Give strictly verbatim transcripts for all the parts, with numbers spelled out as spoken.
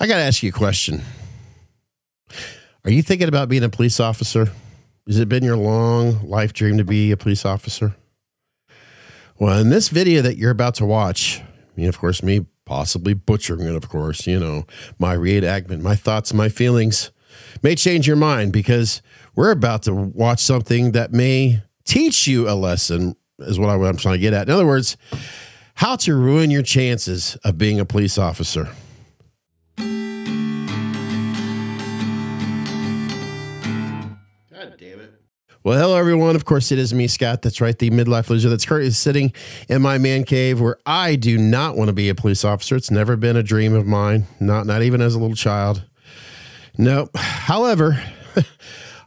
I got to ask you a question. Are you thinking about being a police officer? Has it been your long life dream to be a police officer? Well, in this video that you're about to watch, I mean, of course, me possibly butchering it, of course, you know, my reenactment, my thoughts, my feelings may change your mind, because we're about to watch something that may teach you a lesson, is what I'm trying to get at. In other words, how to ruin your chances of being a police officer. Well, hello, everyone. Of course, it is me, Scott. That's right, the midlife loser that's currently sitting in my man cave, where I do not want to be a police officer. It's never been a dream of mine, not, not even as a little child. No. However,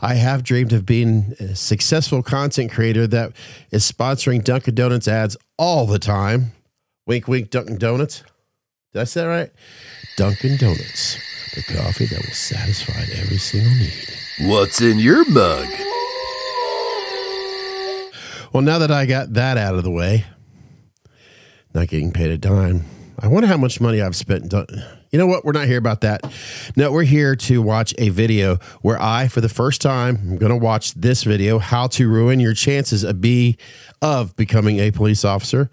I have dreamed of being a successful content creator that is sponsoring Dunkin' Donuts ads all the time. Wink, wink, Dunkin' Donuts. Did I say that right? Dunkin' Donuts, the coffee that will satisfy every single need. What's in your mug? Well, now that I got that out of the way, not getting paid a dime, I wonder how much money I've spent. You know what? We're not here about that. No, we're here to watch a video where I, for the first time, I'm going to watch this video, how to ruin your chances of, be, of becoming a police officer.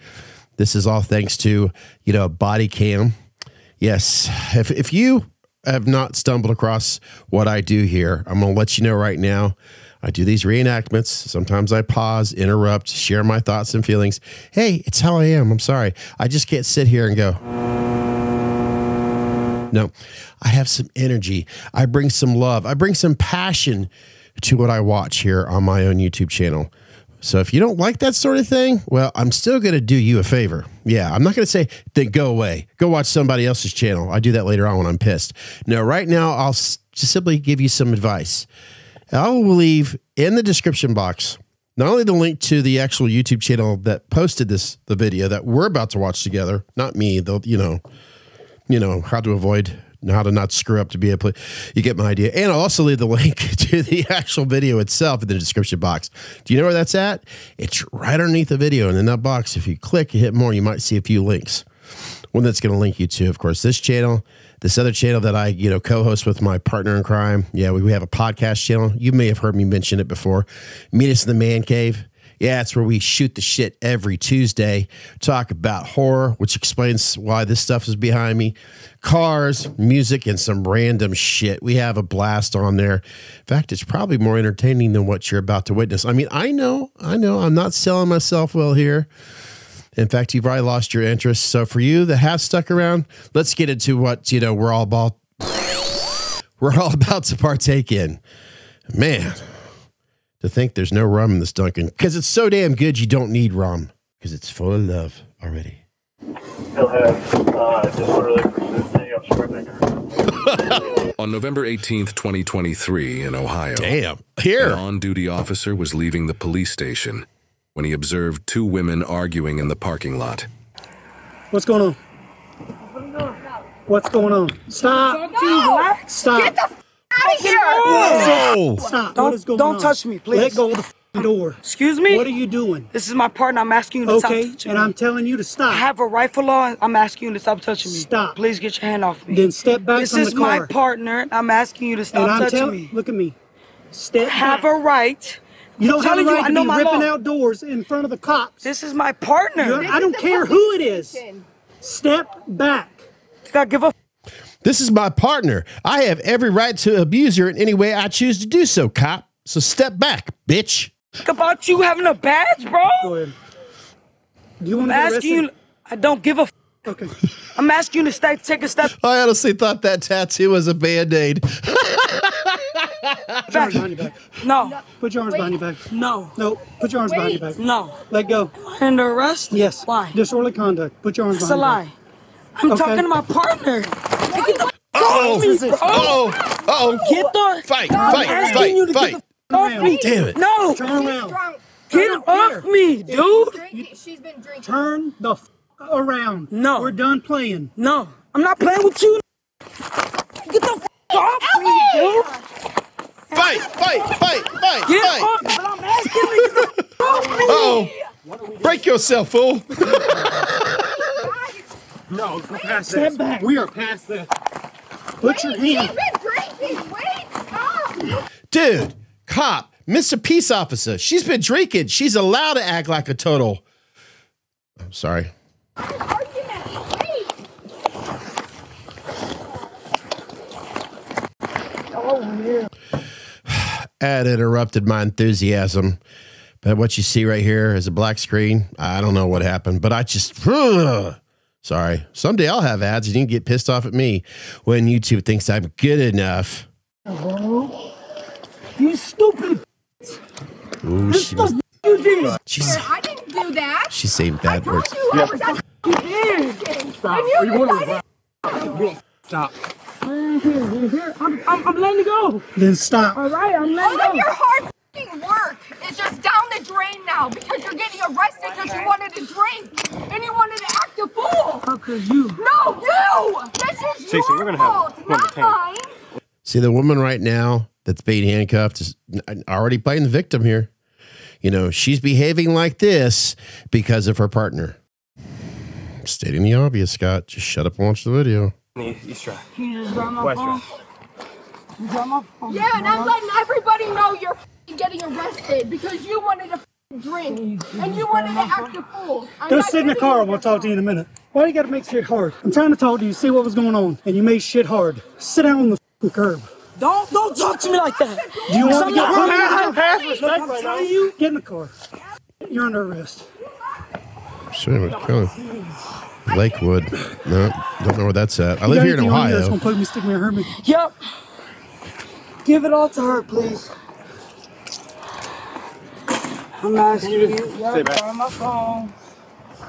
This is all thanks to, you know, body cam. Yes. If, if you have not stumbled across what I do here, I'm going to let you know right now. I do these reenactments. Sometimes I pause, interrupt, share my thoughts and feelings. Hey, it's how I am. I'm sorry. I just can't sit here and go. No, I have some energy. I bring some love. I bring some passion to what I watch here on my own YouTube channel. So if you don't like that sort of thing, well, I'm still going to do you a favor. Yeah, I'm not going to say, then go away. Go watch somebody else's channel. I do that later on when I'm pissed. No, right now, I'll just simply give you some advice. I will leave in the description box not only the link to the actual YouTube channel that posted this, the video that we're about to watch together, not me, though, you know, you know, how to avoid, how to not screw up to be a police. You get my idea. And I'll also leave the link to the actual video itself in the description box. Do you know where that's at? It's right underneath the video. And in that box, if you click and hit more, you might see a few links. One that's going to link you to, of course, this channel, this other channel that I, you know, co-host with my partner in crime. Yeah, we, we have a podcast channel. You may have heard me mention it before. Meet Us in the Man Cave. Yeah, it's where we shoot the shit every Tuesday. Talk about horror, which explains why this stuff is behind me. Cars, music, and some random shit. We have a blast on there. In fact, it's probably more entertaining than what you're about to witness. I mean, I know, I know, I'm not selling myself well here. In fact, you've already lost your interest. So for you that have stuck around, let's get into what, you know, we're all about, we're all about to partake in. Man, to think there's no rum in this Dunkin', because it's so damn good you don't need rum, because it's full of love already. He'll have uh, disorderly persisting obstructing. On November eighteenth, twenty twenty-three in Ohio, damn, here, an on-duty officer was leaving the police station when he observed two women arguing in the parking lot. What's going on? What's going on? Stop. No. Stop. Get the f out of here. No. Stop. Don't, what is going don't on? touch me, please. Let go of the f door. Excuse me? What are you doing? This is my partner. I'm asking you to okay, stop touching me. Okay, and I'm telling you to stop. I have a rifle on. I'm asking you to stop touching me. Stop. Please get your hand off me. Then step back this from the car. This is my partner. I'm asking you to stop and I'm touching me. Look at me. Step I have back. a right. You don't have a right to be ripping out doors in front of the cops. This is my partner. I don't care who it is. Step back. God, give up. This is my partner. I have every right to abuse her in any way I choose to do so, cop. So step back, bitch. Think about you having a badge, bro. Go ahead. Do you want to ask you? I don't give a. Okay. I'm asking you to stay, take a step. I honestly thought that tattoo was a band-aid. Put your arms behind your back. No. Put your arms Wait. behind your back. No. No. Put your arms Wait. behind your back. No. Let go. Under arrest? Yes. Why? Disorderly conduct. Put your arms That's behind your back. That's a lie. I'm okay. talking to my partner. Get the oh. Uh oh. Uh oh. Get the fight. No. Fight. Fight. Fight. You to fight. Get the off me. Damn it. No. Turn around. Get Turn off here. me, dude. She's been drinking. Turn the f around. No. We're done playing. No. I'm not playing with you. Get the f off me, dude. Fight! Fight! Fight! Fight! Get fight! Off, but I'm asking you to get the off me. Uh oh! Break yourself, fool! No, we're past this. Step back. We are past this. Put wait, your hand. Been wait, stop. Dude, cop, Mister Peace Officer. She's been drinking. She's allowed to act like a total. I'm sorry. Oh, yeah. Ad interrupted my enthusiasm. But what you see right here is a black screen. I don't know what happened, but I just, ugh, sorry. Someday I'll have ads and you can get pissed off at me when YouTube thinks I'm good enough. Hello? You stupid. Ooh, she was, you did. She's, I didn't do that. She's saying bad words. I told you I was. Stop. I'm letting it go. Then stop. All right, I'm letting it go. All of your hard f***ing work is just down the drain now because you're getting arrested because okay. you wanted to drink and you wanted to act a fool. How could you? No, you! This is Stacey, your we're gonna fault, have not mine. See, the woman right now that's being handcuffed is already playing the victim here. You know, she's behaving like this because of her partner. Stating the obvious, Scott. Just shut up and watch the video. East Drive. West Drive. Yeah, and I'm letting everybody know you're getting arrested because you wanted to drink and you wanted to act a fool. Go sit in the car and we'll talk to you in a minute. Why do you gotta make shit hard? I'm trying to talk to you, see what was going on, and you made shit hard. Sit down on the curb. Don't don't talk to me like that. Do you want to get I'm telling you, get in the car. You're under arrest. Sure, kill him. Lakewood. No, don't know where that's at. I you live here in Ohio. That's gonna poke me, stick me, or hurt me. Yep. Give it all to her, please. I'm asking you to yep, on my phone.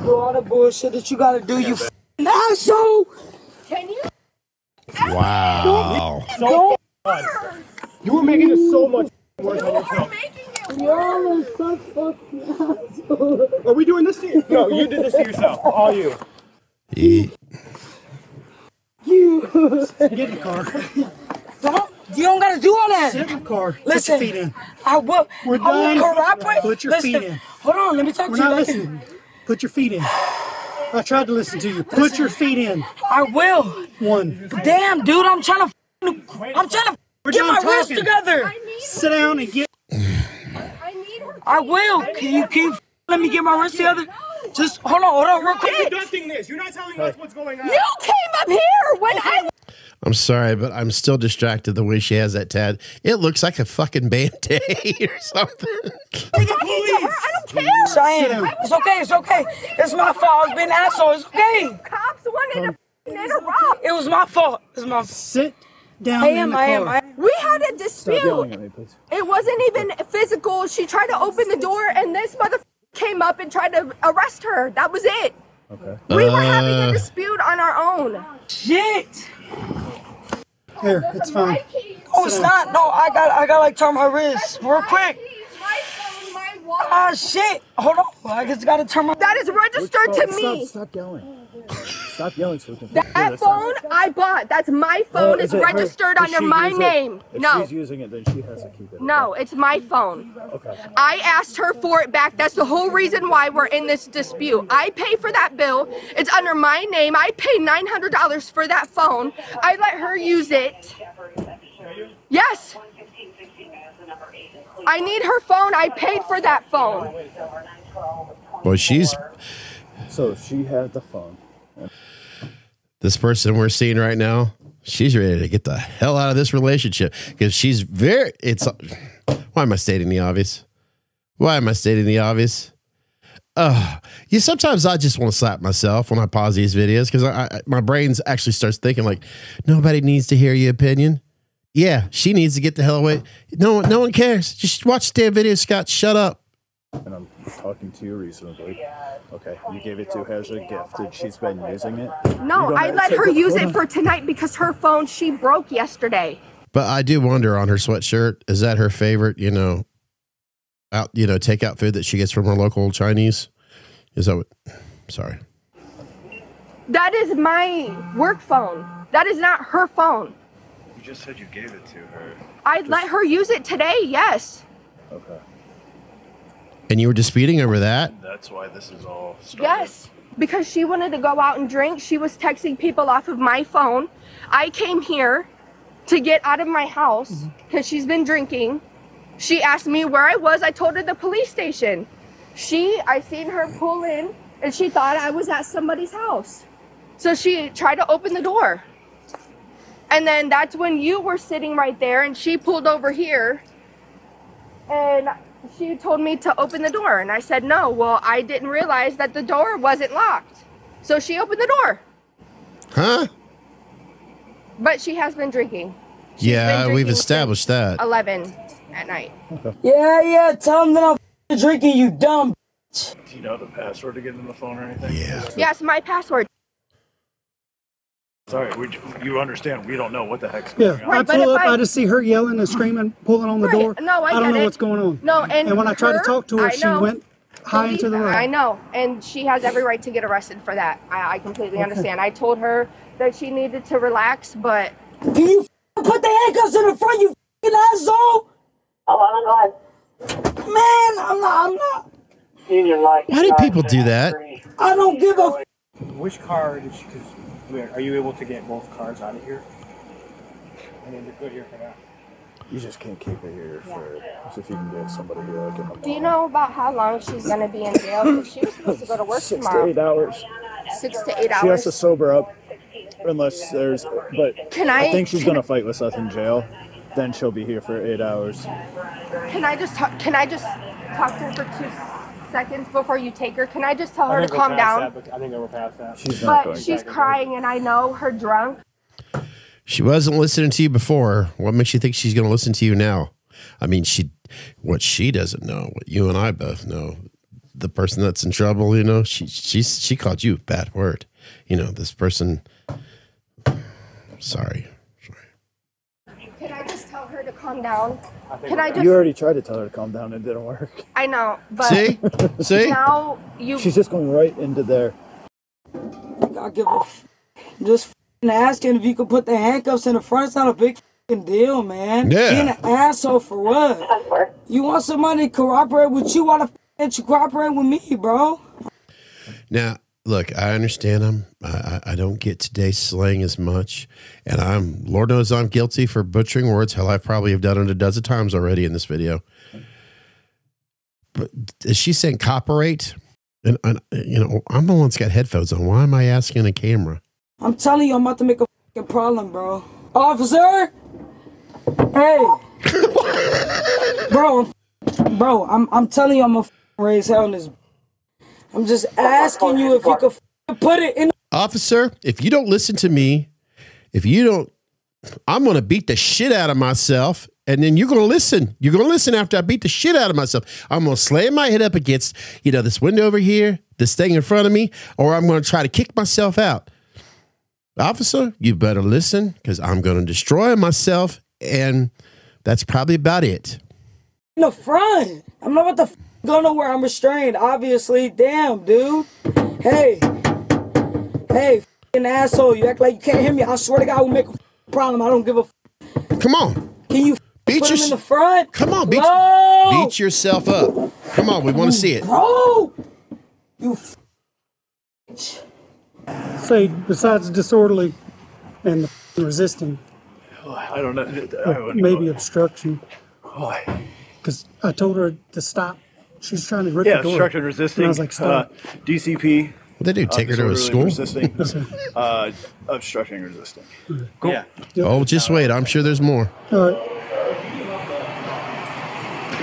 Do all the bullshit that you gotta do, yeah, you f***ing asshole. Can you? Wow. Don't, don't don't you were making it so much worse. You are making it worse. You're such fucking asshole. Are we doing this to you? No, you did this to yourself. All you. Eat. You get in the car. Don't, you don't gotta do all that. Sit in the car. Listen, put your feet in. I will. We're done. Corroborate. Put your listen, feet in. Hold on, let me talk We're to you. We're not listening. Put your feet in. I tried to listen to you. Put listen, your feet in. I will. One. Damn, dude, I'm trying to. I'm trying to We're get my wrist together. Sit down and get. I need her. I will. I can you keep? Let me get my wrist together. Just hold on, hold on, real quick. You're conducting this. You're not telling us what's going on. You came up here when I. I'm sorry, but I'm still distracted the way she has that tat. It looks like a fucking band-aid or something. I'm talking to her. I don't care. Cheyenne, it's okay. It's okay. It's my fault. I was being an asshole. It's okay. Cops wanted to interrupt. It was my fault. It's my fault. Sit down. I am. I am. I am. We had a dispute. Me, it wasn't even physical. She tried to open the door, and this motherfucker came up and tried to arrest her. That was it. Okay. We uh, were having a dispute on our own. Shit. Here, it's fine. Oh, it's not. No, I got, I got like turn my wrist real quick. Ah, uh, shit. Hold on. I just gotta turn my. That is registered to me. Stop, stop yelling. Stop yelling. So that yeah, phone not... I bought. That's my phone. Uh, it's it registered her? Under my name. It? If no. She's using it, then she has to keep it. No, okay? It's my phone. Okay. I asked her for it back. That's the whole reason why we're in this dispute. I pay for that bill. It's under my name. I pay nine hundred dollars for that phone. I let her use it. Yes. I need her phone. I paid for that phone. Well, she's. So she had the phone. This person we're seeing right now, she's ready to get the hell out of this relationship because she's very. It's. Why am I stating the obvious? Why am I stating the obvious? Uh, you. Sometimes I just want to slap myself when I pause these videos because I, I my brain's actually starts thinking like nobody needs to hear your opinion. Yeah, she needs to get the hell away. No, no one cares. Just watch the damn video, Scott. Shut up. And I'm talking to you reasonably. Okay, you gave it to her as a gift. And she's been using it. No, I let her use it for tonight because her phone, she broke yesterday. But I do wonder on her sweatshirt, is that her favorite, you know, out, you know, takeout food that she gets from her local Chinese? Is that what? Sorry. That is my work phone. That is not her phone. You just said you gave it to her. I just let her use it today, yes. Okay. And you were disputing over that? That's why this is all started. Yes. because she wanted to go out and drink. She was texting people off of my phone. I came here to get out of my house because she's been drinking. She asked me where I was. I told her the police station. She, I seen her pull in and she thought I was at somebody's house. So she tried to open the door. And then that's when you were sitting right there and she pulled over here and she told me to open the door. And I said, no, well, I didn't realize that the door wasn't locked. So she opened the door. Huh? But she has been drinking. She's yeah, been drinking we've established that. eleven at night. Okay. Yeah, yeah, tell them that I'm drinking, you dumb bitch. Do you know the password to get in the phone or anything? Yeah. Yes, my password. Sorry, we, you understand, we don't know what the heck's going yeah, on. Right, I pull up, I, I just see her yelling and screaming, pulling on the right, door. No, I, I don't know it. what's going on. No, and, and when her, I tried to talk to her, know, she went high into the road. I know, and she has every right to get arrested for that. I, I completely okay. understand. I told her that she needed to relax, but... Can you put the handcuffs in the front, you asshole? Oh, my God. Man, I'm not, I'm not... Senior, like, why do people do that? I don't give a... Which car did she... Are you able to get both cars out of here? I mean, they're good here for now. You just can't keep it here for yeah. if you can get somebody to like in the Do you know about how long she's gonna be in jail? She was supposed to go to work Six tomorrow. Six to eight hours. Six to eight hours. She has to sober up, unless there's. But can I, I think she's gonna fight with us in jail. Then she'll be here for eight hours. Can I just talk? Can I just talk to her for two? seconds before you take her? Can I just tell her to calm down? That, I think we're past that. She's but she's crying and I know her drunk. She wasn't listening to you before. What makes you think she's going to listen to you now? I mean, she, what she doesn't know, what you and I both know, the person that's in trouble, you know, she, she, she called you a bad word. You know, this person, sorry. Can I just tell her to calm down? I Can I just... You already tried to tell her to calm down and it didn't work. I know, but see, see, now you. She's just going right into there. I give a f just f asking if you could put the handcuffs in the front. It's not a big f deal, man. Yeah. Being an asshole for what? You want somebody to cooperate with you? Why the f didn't you cooperate with me, bro? Now. Look, I understand I'm, I, I don't get today's slang as much, and I'm, Lord knows I'm guilty for butchering words. Hell, I probably have done it a dozen times already in this video. But is she saying cooperate? And, and, you know, I'm the one that's got headphones on. Why am I asking a camera? I'm telling you, I'm about to make a fucking problem, bro. Officer! Hey! bro, bro, I'm, I'm telling you I'm gonna raise hell in this. I'm just asking you if you could f put it in. Officer, if you don't listen to me, if you don't, I'm going to beat the shit out of myself. And then you're going to listen. You're going to listen after I beat the shit out of myself. I'm going to slam my head up against, you know, this window over here, this thing in front of me, or I'm going to try to kick myself out. Officer, you better listen because I'm going to destroy myself. And that's probably about it. In the front. I'm not about to f go nowhere. I'm restrained, obviously. Damn, dude. Hey, hey, f***ing asshole. You act like you can't hear me. I swear to God, we'll make a problem. I don't give a f Come on. Can you beat put your... him in the front? Come on, beat, beat yourself up. Come on, we want to see it. Bro, you f Say, besides disorderly and the f resisting, oh, I don't know. I maybe know. obstruction. Because I told her to stop. She's trying to rip yeah, the door. Yeah, obstruction resisting. And I was like, stop. Uh, D C P. What they do, take uh, her to a school? Resisting, uh, obstruction resisting. Cool. Yeah. Yep. Oh, just wait. I'm sure there's more. All right.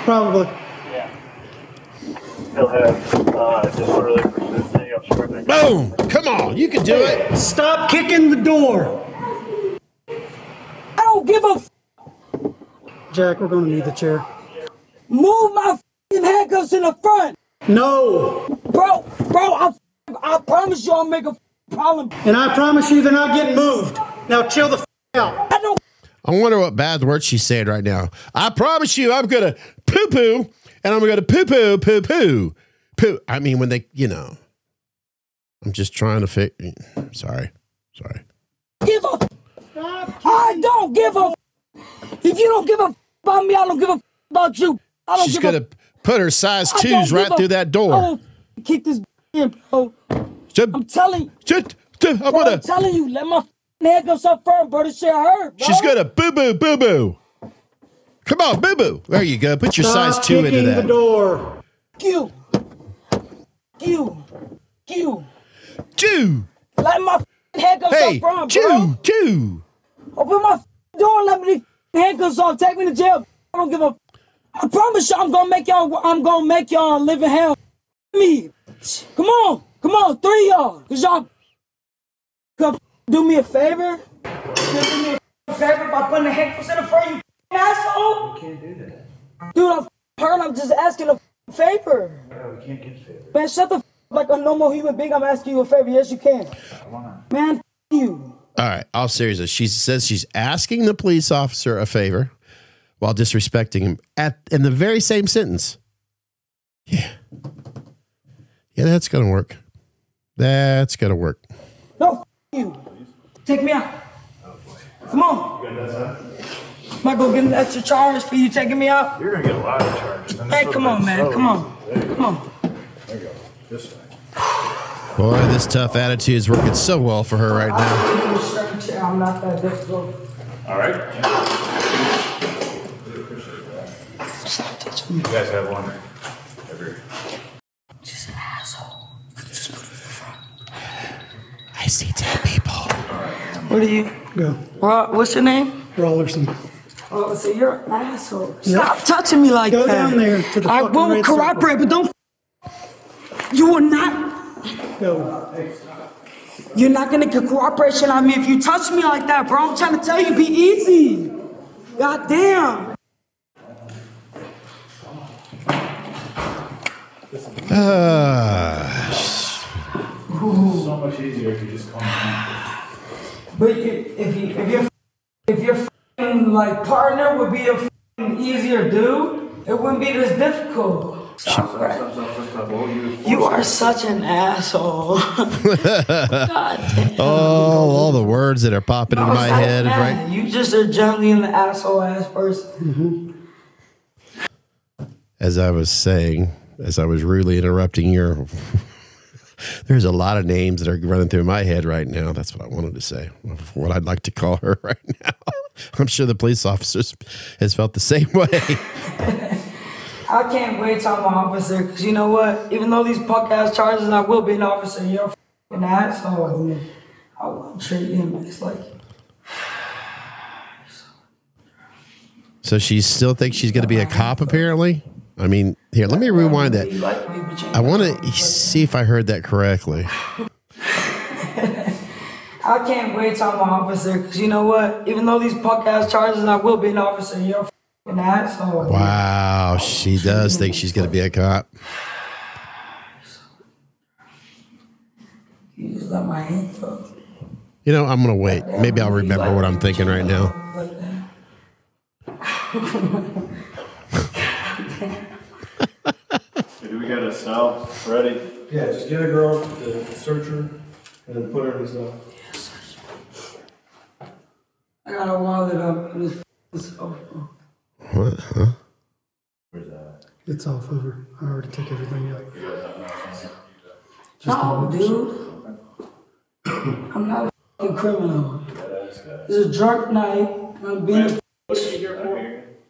Probably. Yeah. He'll have uh, disorderly resisting, obstruction. Boom! Come on. You can do it. Stop kicking the door. I don't give a f Jack, we're going to need the chair. Move my f***ing handcuffs in the front. No. Bro, bro, I, I promise you I'll make a f***ing problem. And I promise you they're not getting moved. Now chill the f*** out. I don't. I wonder what bad words she's saying right now. I promise you I'm going to poo-poo, and I'm going to poo-poo, poo-poo, poo. I mean, when they, you know, I'm just trying to fix. Sorry, sorry. Give a f***. I don't give a f***. If you don't give a f*** about me, I don't give a f*** about you. I don't She's going to put her size twos right through that door. Kick this in, bro. Shut, I'm telling you. Shut, shut, I wanna, I'm telling you, let my head go so firm, bro. This shit hurt, bro. She's got a boo-boo, boo-boo. Come on, boo-boo. There you go. Put your Stop size two into that. The door. Q. Q. Q. Two. Let my head go hey, so firm, two, bro. Two. Two. Open my door and let me handcuffs off. Take me to jail. I don't give a. I promise you, I'm gonna make y'all. I'm gonna make y'all live in hell. Me, come on, come on, three y'all, cause y'all come do me a favor. Do me a favor by putting the handcuffs in the front, you asshole. We can't do that, dude. I'm hurt. I'm just asking a favor. No, we can't get favors. Man, shut the f like a normal human being. I'm asking you a favor. Yes, you can. Come on, man. F you. All right, all seriousness, she says she's asking the police officer a favor while disrespecting him at in the very same sentence. Yeah. Yeah, that's going to work. That's going to work. No, f you. Take me out. Oh, boy. Come on. You am I going to get an extra charge for you taking me out? You're going to get a lot of charges. Hey, come on, man. So come on. Come on. There you go. This way. Boy, this tough attitude is working so well for her right now. I'm not that difficult. All right. Really appreciate that. Stop touching me. You guys have one every. Just an asshole. You could just put it in the front. I see ten people. All right. What are you? Go. What, what's your name? Rollerson. Oh, so you're an asshole. Stop yep. touching me like go that. Go down there to the I will cooperate, but don't. You are not. No. You're not gonna get cooperation on me if you touch me like that, bro. I'm trying to tell you, be easy. God damn. Uh, so much easier if you just calm. But you, if you, if your if your like partner would be a easier dude, it wouldn't be this difficult. Stop, stop, right. stop, stop, stop, stop. You, you are such an asshole. Oh, all the words that are popping no, in my head. Right? You just are generally an asshole ass person. Mm-hmm. As I was saying, as I was rudely interrupting your... There's a lot of names that are running through my head right now. That's what I wanted to say. What I'd like to call her right now. I'm sure the police officers has felt the same way. I can't wait till I'm an officer, because you know what? Even though these punk-ass charges, I will be an officer. You're a fucking asshole. I will treat him. It's like... So she still thinks she's going to be a cop, apparently? I mean, here, let me rewind that. I want to see if I heard that correctly. I can't wait till I'm an officer, because you know what? Even though these punk-ass charges, I will be an officer. You're a asshole. Wow, she does think she's going to be a cop. You know, I'm going to wait. Maybe I'll remember what I'm thinking right now. Do we got a cell ready? Yeah, just get a girl, the searcher, and then put her in the cell. I got a wallet up in this sofa. What? Huh? Where's that? It's all over. I already took everything out. No, dude. I'm not a criminal. It's a drunk night. I'm being a What is she here for?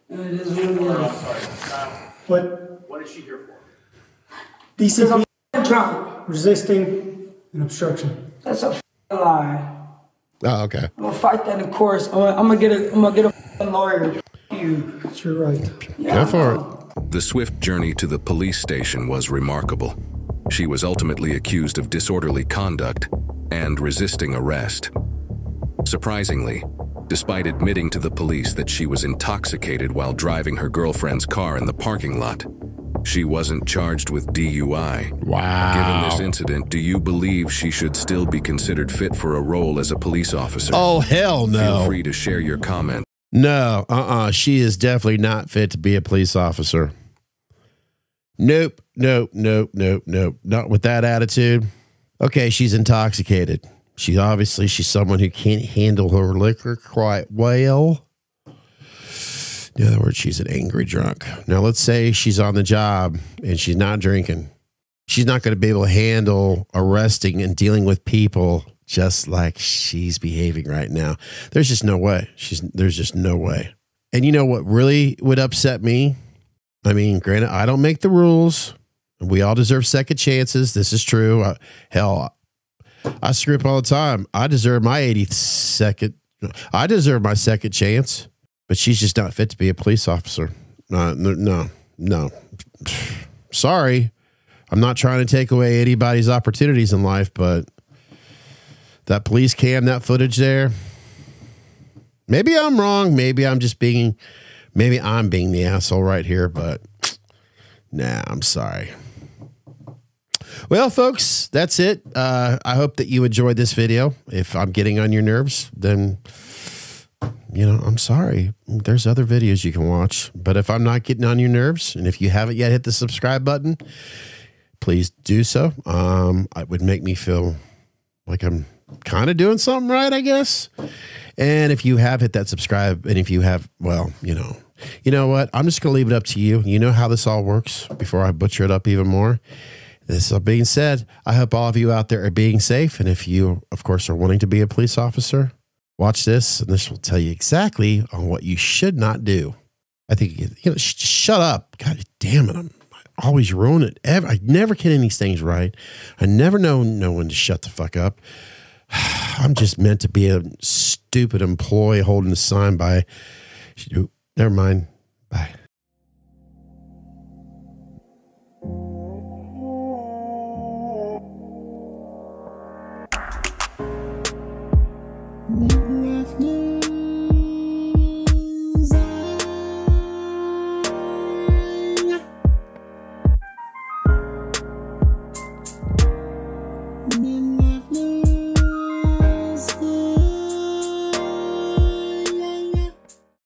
And it is really oh, What? What is she here for? D C P, drunk, resisting, and obstruction. That's a lie. Oh, okay. I'm gonna fight that in court. I'm gonna get a. I'm gonna get a lawyer. You're right. Yeah. Go for it. The swift journey to the police station was remarkable. She was ultimately accused of disorderly conduct and resisting arrest. Surprisingly, despite admitting to the police that she was intoxicated while driving her girlfriend's car in the parking lot, she wasn't charged with D U I. Wow. Given this incident, do you believe she should still be considered fit for a role as a police officer? Oh, hell no. Feel free to share your comments. No, uh-uh. She is definitely not fit to be a police officer. Nope, nope, nope, nope, nope. Not with that attitude. Okay, she's intoxicated. She obviously, she's someone who can't handle her liquor quite well. In other words, she's an angry drunk. Now, let's say she's on the job and she's not drinking. she's not going to be able to handle arresting and dealing with people just like she's behaving right now. There's just no way. She's there's just no way. And you know what really would upset me? I mean, granted, I don't make the rules. We all deserve second chances. This is true. I, hell, I screw up all the time. I deserve my eighty-second. I deserve my second chance, but she's just not fit to be a police officer. Uh, no, no, no. Sorry. I'm not trying to take away anybody's opportunities in life, but that police cam, that footage there, maybe I'm wrong. Maybe I'm just being, maybe I'm being the asshole right here, but nah, I'm sorry. Well, folks, that's it. Uh, I hope that you enjoyed this video. If I'm getting on your nerves, then, you know, I'm sorry. There's other videos you can watch, but if I'm not getting on your nerves, and if you haven't yet hit the subscribe button, please do so. Um, it would make me feel like I'm kind of doing something right, I guess. And if you have hit that subscribe, and if you have, well, you know, you know what? I'm just going to leave it up to you. You know how this all works before I butcher it up even more. This all being said, I hope all of you out there are being safe. And if you, of course, are wanting to be a police officer, watch this, and this will tell you exactly on what you should not do. I think, you know, sh shut up. God damn it. I'm, I always ruin it. Ever. I never get these things right. I never know no one to shut the fuck up. I'm just meant to be a stupid employee holding a sign by... Never mind. Bye. Mm-hmm.